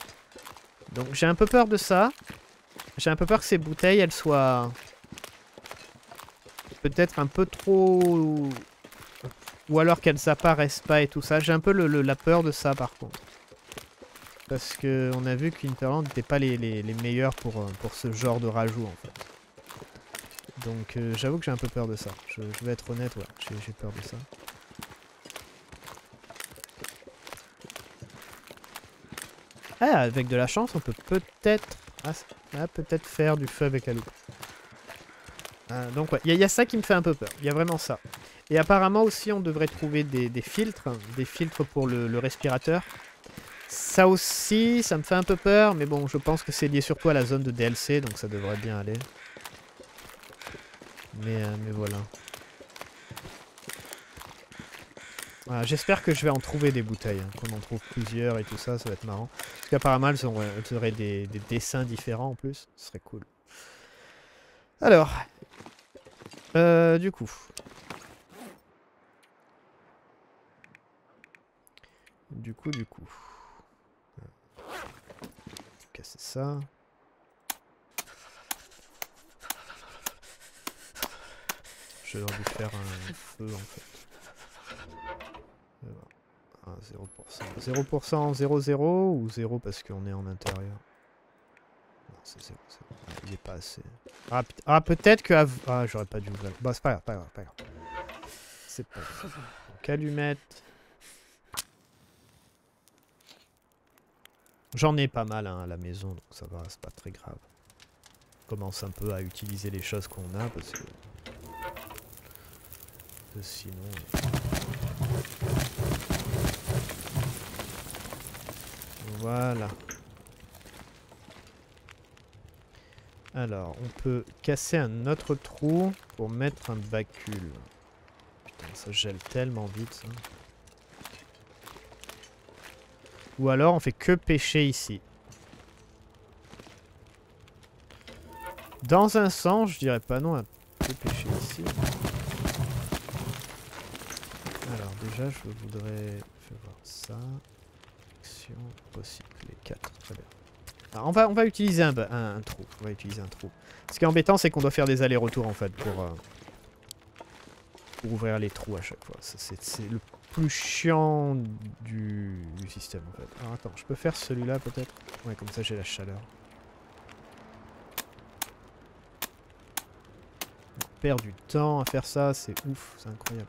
Donc j'ai un peu peur de ça. J'ai un peu peur que ces bouteilles elles soient peut-être un peu trop... Ou alors qu'elles apparaissent pas et tout ça. J'ai un peu le, le, la peur de ça par contre. parce qu'on a vu qu'Interland n'était pas les, les, les meilleurs pour, pour ce genre de rajout en fait. Donc euh, j'avoue que j'ai un peu peur de ça, je, je vais être honnête, ouais, j'ai peur de ça. Ah, avec de la chance on peut peut-être ah, ah, peut-être faire du feu avec la loupe. Ah, donc ouais, il y, y a ça qui me fait un peu peur, il y a vraiment ça. Et apparemment aussi on devrait trouver des, des filtres, des filtres pour le, le respirateur. Ça aussi, ça me fait un peu peur, mais bon, je pense que c'est lié surtout à la zone de D L C, donc ça devrait bien aller. Mais, euh, mais voilà. Voilà, j'espère que je vais en trouver des bouteilles, hein, qu'on en trouve plusieurs et tout ça, ça va être marrant. Parce qu'apparemment, elles auraient, elles auraient des, des dessins différents en plus, ce serait cool. Alors, euh, du coup... Du coup, du coup... casser ça. J'ai envie de faire un feu en fait. Ah, zéro pour cent. zéro pour cent, zéro zéro ou zéro parce qu'on est en intérieur. Non, c'est zéro, zéro. Ah, il est pas assez. Ah, ah peut-être que... Ah, j'aurais pas dû... Bah, c'est pas grave, pas grave, pas grave. C'est pas grave. Donc, allumette... J'en ai pas mal hein, à la maison, donc ça va, c'est pas très grave. On commence un peu à utiliser les choses qu'on a, parce que... que sinon... Voilà. Alors, on peut casser un autre trou pour mettre un bacule. Putain, ça gèle tellement vite, ça. Ou alors on fait que pêcher ici. Dans un sens, je dirais pas non à que pêcher ici. Alors déjà, je voudrais faire voir ça. Action, recycler quatre. Très bien. Alors on va, on va utiliser un, un, un trou. On va utiliser un trou. Ce qui est embêtant, c'est qu'on doit faire des allers-retours en fait pour, euh, pour ouvrir les trous à chaque fois. C'est le plus chiant du, du système en fait. Alors attends, je peux faire celui-là peut-être? Ouais, comme ça j'ai la chaleur. On perd du temps à faire ça, c'est ouf, c'est incroyable.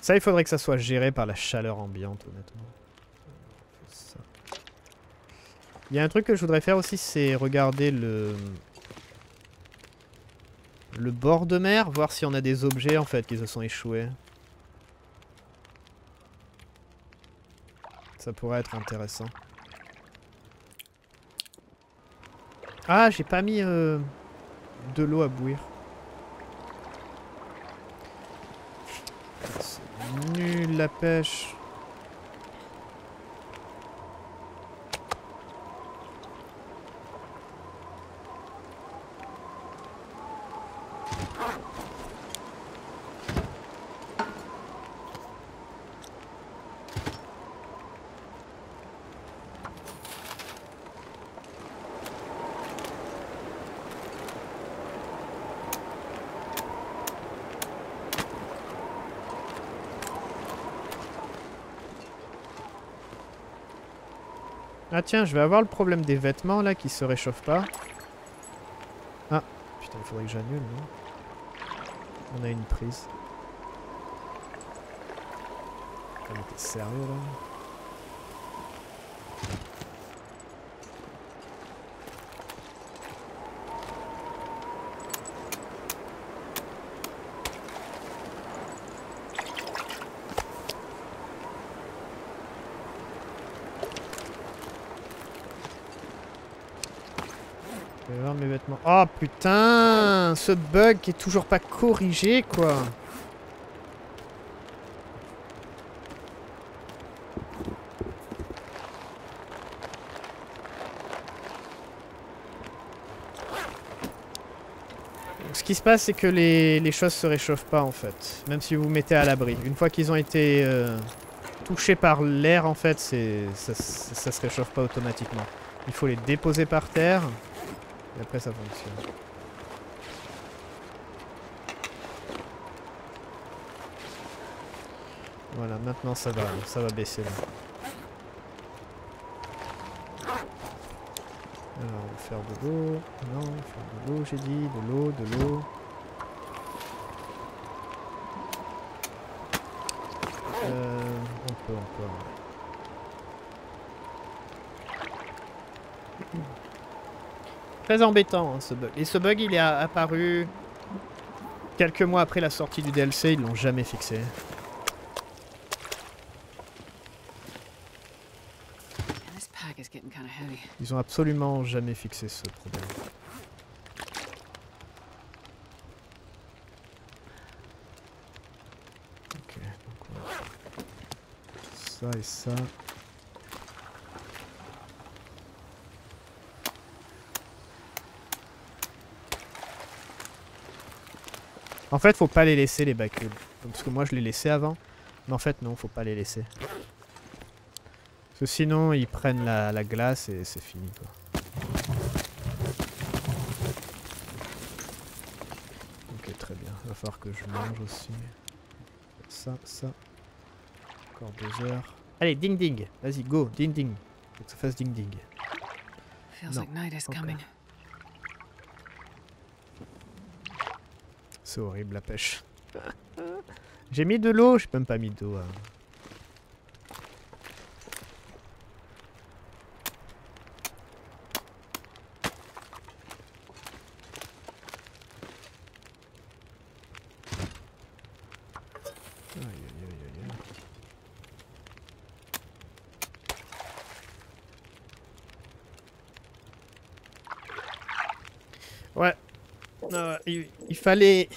Ça, il faudrait que ça soit géré par la chaleur ambiante, honnêtement. Il y a un truc que je voudrais faire aussi, c'est regarder le... le bord de mer, voir si on a des objets en fait qui se sont échoués. Ça pourrait être intéressant. Ah, j'ai pas mis euh, de l'eau à bouillir. C'est nul la pêche. Ah tiens, je vais avoir le problème des vêtements là qui se réchauffent pas. Ah, putain, il faudrait que j'annule, non? On a une prise. On était sérieux là? Oh putain, ce bug qui est toujours pas corrigé quoi. Donc, ce qui se passe c'est que les, les choses se réchauffent pas en fait, même si vous vous mettez à l'abri. Une fois qu'ils ont été euh, touchés par l'air en fait, c'est, ça, ça, ça se réchauffe pas automatiquement. Il faut les déposer par terre. Et après ça fonctionne. Voilà, maintenant ça va, ça va baisser là. Alors on va faire de l'eau, non, faire de l'eau j'ai dit, de l'eau, de l'eau. Euh, on peut encore. Très embêtant hein, ce bug. Et ce bug il est apparu quelques mois après la sortie du D L C, ils l'ont jamais fixé. Ils ont absolument jamais fixé ce problème. Ok, donc on va... ça et ça. En fait, faut pas les laisser les bacules, parce que moi je les laissais avant, mais en fait non, faut pas les laisser. Parce que sinon ils prennent la, la glace et c'est fini quoi. Ok très bien, il va falloir que je mange aussi. Ça, ça. Encore deux heures. Allez ding ding, vas-y go, ding ding. Faut que ça fasse ding ding. Non, okay. C'est horrible la pêche. J'ai mis de l'eau, j'ai même pas mis d'eau. Hein. Il fallait,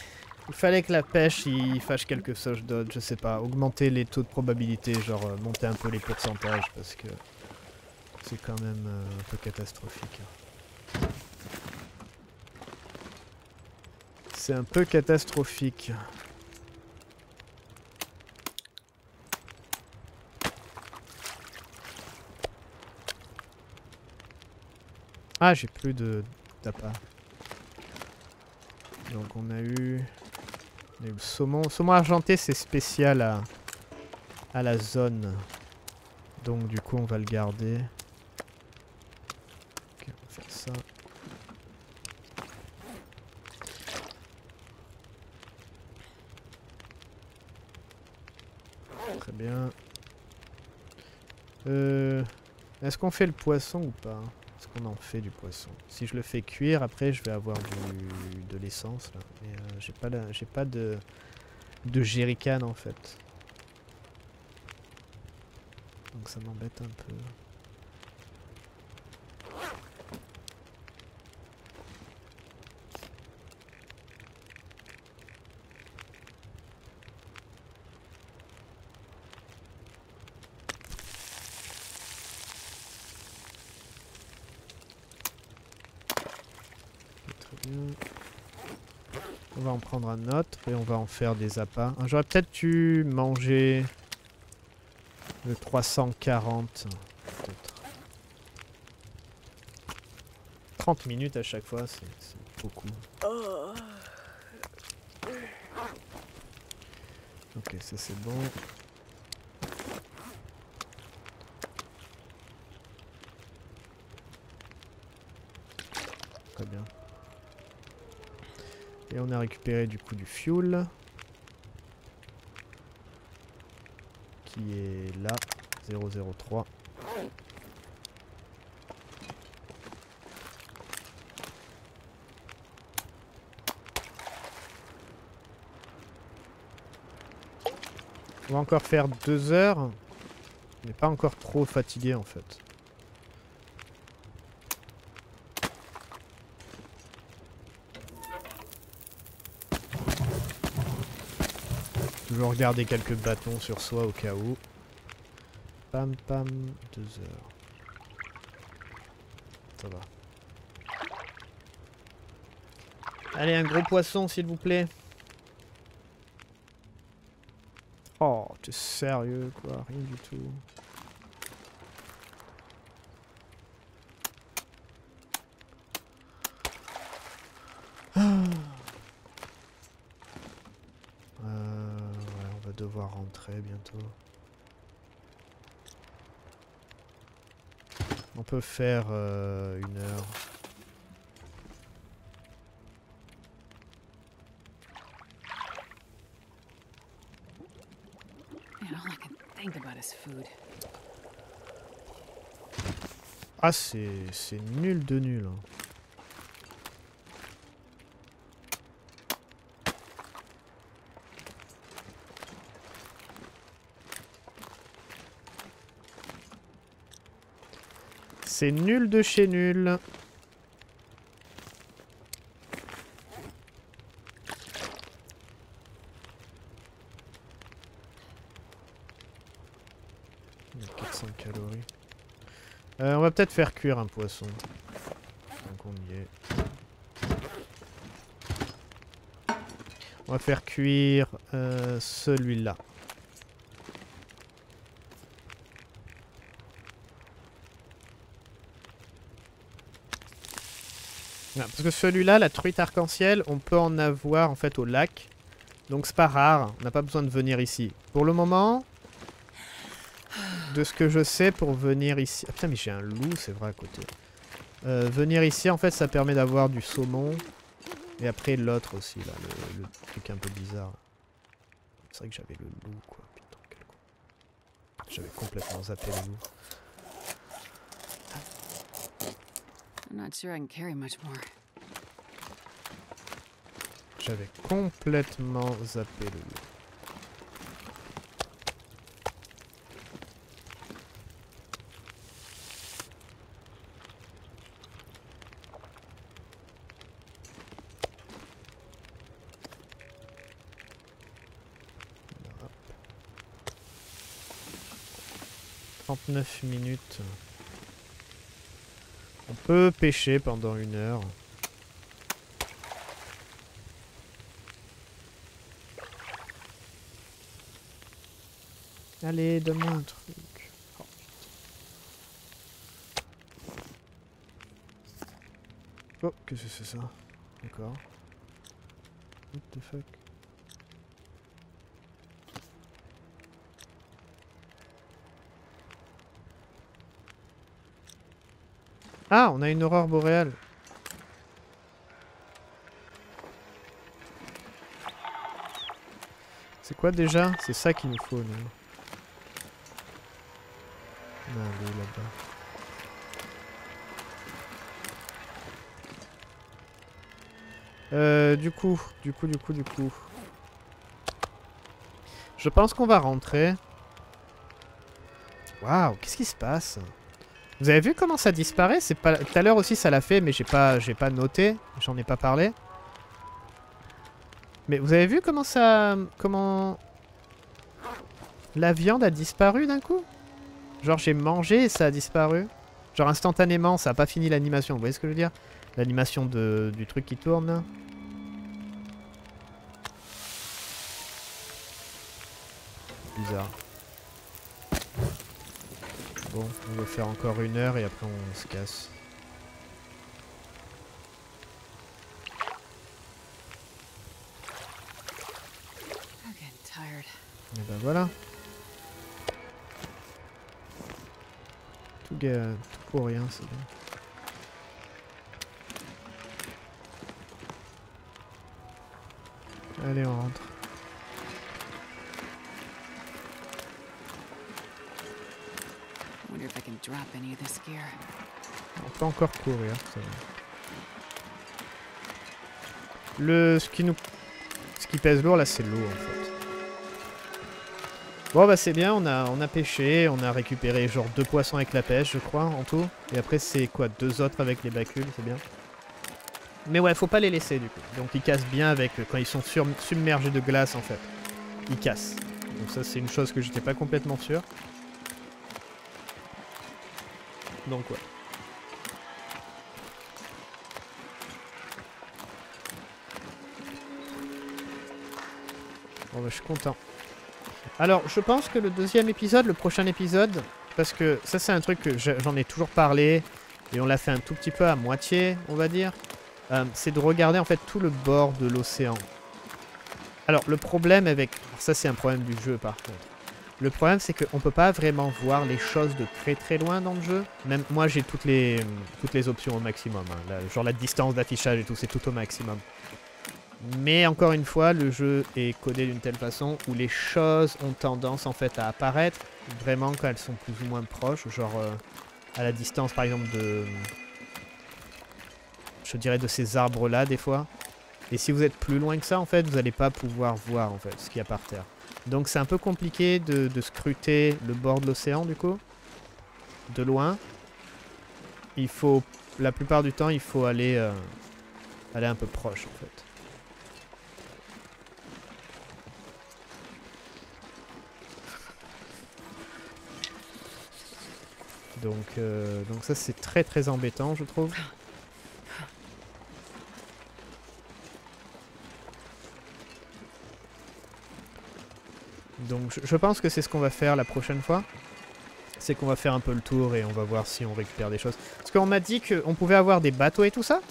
il fallait que la pêche il fâche quelques sauges d'autres, je sais pas, augmenter les taux de probabilité, genre euh, monter un peu les pourcentages parce que c'est quand même euh, un peu catastrophique. C'est un peu catastrophique. Ah, j'ai plus de d'appât. Donc on a, eu, on a eu le saumon. Le saumon argenté c'est spécial à, à la zone. Donc du coup on va le garder. Ok, on va faire ça. Très bien. Euh, Est-ce qu'on fait le poisson ou pas ? Est-ce qu'on en fait du poisson? Si je le fais cuire, après je vais avoir du, de l'essence là. Mais euh, j'ai pas, j'ai pas de, de jerrycan en fait. Donc ça m'embête un peu. Prendre un autre et on va en faire des appâts. Ah, j'aurais peut-être dû manger le trois cent quarante. trente minutes à chaque fois, c'est beaucoup. Ok, ça c'est bon. Très bien. Et on a récupéré du coup du fuel qui est là, zéro zéro trois. On va encore faire deux heures. On n'est pas encore trop fatigué en fait. Toujours regarder quelques bâtons sur soi au cas où. Pam pam, deux heures. Ça va. Allez, un gros poisson s'il vous plaît. Oh, t'es sérieux quoi, rien du tout. pouvoir rentrer bientôt. On peut faire euh, une heure. Ah, c'est nul de nul. C'est nul de chez nul. quatre cents calories. Euh, on va peut-être faire cuire un poisson. Donc on y est. On va faire cuire euh, celui-là. Non, parce que celui-là, la truite arc-en-ciel, on peut en avoir en fait au lac. Donc c'est pas rare, on n'a pas besoin de venir ici. Pour le moment, de ce que je sais, pour venir ici... Ah putain, mais j'ai un loup, c'est vrai, à côté. Euh, venir ici, en fait, ça permet d'avoir du saumon. Et après l'autre aussi, là, le, le truc un peu bizarre. C'est vrai que j'avais le loup, quoi. Putain, quel con. J'avais complètement zappé le loup. J'avais complètement zappé le loup. trente-neuf minutes. On peut pêcher pendant une heure. Allez, donne-moi un truc. Oh. Oh, qu'est-ce que c'est ça? D'accord. What the fuck? Ah, on a une aurore boréale. C'est quoi déjà? C'est ça qu'il nous faut, nous. Non, elle est là-bas. Euh, du coup, du coup, du coup, du coup. Je pense qu'on va rentrer. Waouh, qu'est-ce qui se passe? Vous avez vu comment ça disparaît? C'est pas... Tout à l'heure aussi ça l'a fait, mais j'ai pas, j'ai pas noté, j'en ai pas parlé. Mais vous avez vu comment ça... Comment... La viande a disparu d'un coup? Genre j'ai mangé et ça a disparu. Genre instantanément, ça a pas fini l'animation, vous voyez ce que je veux dire? L'animation de... du truc qui tourne là. Bizarre. Bon, on va faire encore une heure et après on se casse. Et ben voilà. Tout, euh, tout pour rien, c'est bien. Allez, on rentre. On peut encore courir, ça va. Le... Ce qui nous... Ce qui pèse lourd, là, c'est l'eau, en fait. Bon, bah, c'est bien, on a, on a pêché, on a récupéré, genre, deux poissons avec la pêche, je crois, en tout. Et après, c'est quoi? Deux autres avec les bacules, c'est bien. Mais ouais, faut pas les laisser, du coup. Donc, ils cassent bien avec... Quand ils sont sur, submergés de glace, en fait. Ils cassent. Donc ça, c'est une chose que j'étais pas complètement sûr. Donc ouais. Bon bah je suis content. Alors je pense que le deuxième épisode, le prochain épisode, parce que ça c'est un truc que j'en ai toujours parlé, et on l'a fait un tout petit peu à moitié, on va dire, euh, c'est de regarder en fait tout le bord de l'océan. Alors, le problème avec... Alors, ça, c'est un problème du jeu, par contre. Le problème, c'est qu'on ne peut pas vraiment voir les choses de très très loin dans le jeu. Même moi, j'ai toutes les, toutes les options au maximum. Hein. La, genre la distance d'affichage et tout, c'est tout au maximum. Mais encore une fois, le jeu est codé d'une telle façon où les choses ont tendance en fait à apparaître vraiment quand elles sont plus ou moins proches. Genre euh, à la distance, par exemple, de... Je dirais de ces arbres-là, des fois. Et si vous êtes plus loin que ça, en fait, vous n'allez pas pouvoir voir en fait ce qu'il y a par terre. Donc c'est un peu compliqué de, de scruter le bord de l'océan du coup, de loin. Il faut, la plupart du temps, il faut aller, euh, aller un peu proche en fait. Donc, euh, donc ça c'est très très embêtant je trouve. Donc je pense que c'est ce qu'on va faire la prochaine fois. C'est qu'on va faire un peu le tour et on va voir si on récupère des choses. Parce qu'on m'a dit qu'on pouvait avoir des bateaux et tout ça.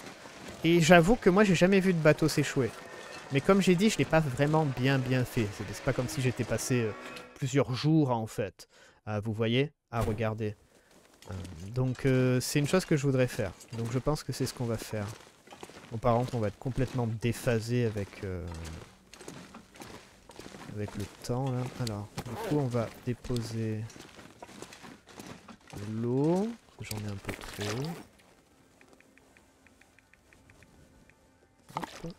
Et j'avoue que moi j'ai jamais vu de bateau s'échouer. Mais comme j'ai dit, je l'ai pas vraiment bien bien fait. C'est pas comme si j'étais passé euh, plusieurs jours en fait. Euh, vous voyez, à regarder. Euh, donc euh, c'est une chose que je voudrais faire. Donc je pense que c'est ce qu'on va faire. Bon, par contre on va être complètement déphasé avec... Euh avec le temps là. Alors, du coup on va déposer l'eau, parce que j'en ai un peu trop. Hop.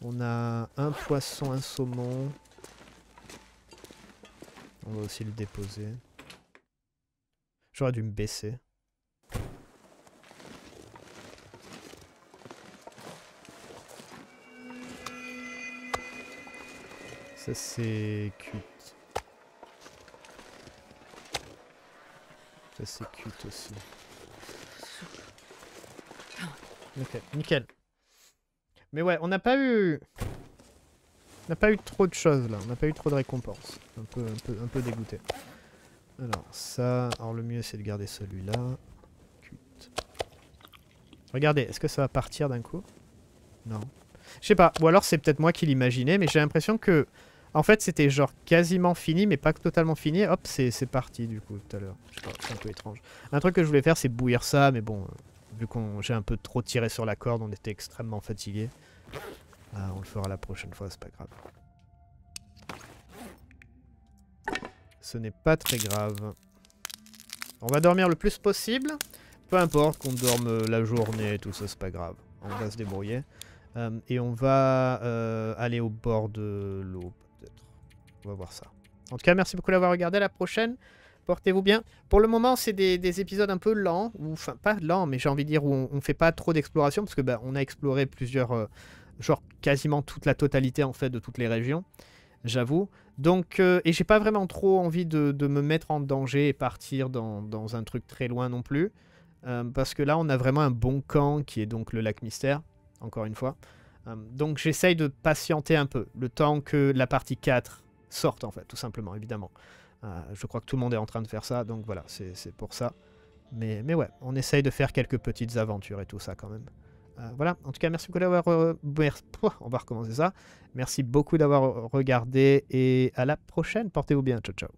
On a un poisson, un saumon. On va aussi le déposer. J'aurais dû me baisser. Ça c'est cuite. Ça c'est cuite aussi. Ok, nickel. Mais ouais, on n'a pas eu... On n'a pas eu trop de choses là, on n'a pas eu trop de récompenses. Un peu, un peu, un peu dégoûté. Alors ça, alors le mieux c'est de garder celui-là. Cuite. Regardez, est-ce que ça va partir d'un coup? Non. Je sais pas, ou alors c'est peut-être moi qui l'imaginais, mais j'ai l'impression que... En fait, c'était genre quasiment fini, mais pas totalement fini. Hop, c'est parti du coup tout à l'heure. Je sais pas, c'est un peu étrange. Un truc que je voulais faire, c'est bouillir ça, mais bon, euh, vu qu'on j'ai un peu trop tiré sur la corde, on était extrêmement fatigués. Euh, on le fera la prochaine fois, c'est pas grave. Ce n'est pas très grave. On va dormir le plus possible. Peu importe qu'on dorme la journée et tout ça, c'est pas grave. On va se débrouiller. Euh, et on va euh, aller au bord de l'eau, peut-être. On va voir ça. En tout cas, merci beaucoup d'avoir regardé. À la prochaine. Portez-vous bien. Pour le moment, c'est des, des épisodes un peu lents. Ou, enfin, pas lents, mais j'ai envie de dire où on, on fait pas trop d'exploration. Parce que bah, on a exploré plusieurs... Euh, genre quasiment toute la totalité, en fait, de toutes les régions. J'avoue. Donc, euh, et j'ai pas vraiment trop envie de, de me mettre en danger et partir dans, dans un truc très loin non plus. Euh, parce que là, on a vraiment un bon camp qui est donc le lac Mystère. Encore une fois. Euh, donc j'essaye de patienter un peu. Le temps que la partie quatre sorte en fait. Tout simplement, évidemment. Euh, je crois que tout le monde est en train de faire ça. Donc voilà, c'est pour ça. Mais, mais ouais, on essaye de faire quelques petites aventures et tout ça quand même. Euh, voilà. En tout cas, merci beaucoup d'avoir... Euh, on va recommencer ça. Merci beaucoup d'avoir regardé. Et à la prochaine. Portez-vous bien. Ciao, ciao.